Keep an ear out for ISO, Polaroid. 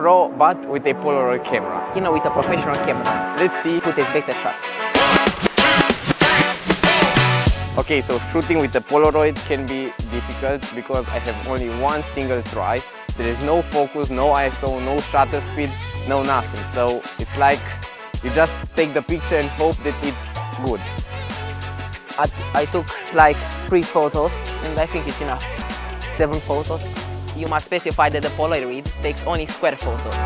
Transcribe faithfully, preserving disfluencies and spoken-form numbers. raw, but with a Polaroid camera. You know, with a professional camera. Let's see who takes better shots. Okay, so shooting with the Polaroid can be difficult because I have only one single try. There is no focus, no I S O, no shutter speed, no nothing. So it's like you just take the picture and hope that it's good. I, I took like three photos and I think it's enough. Seven photos. You must specify that the Polaroid takes only square photos.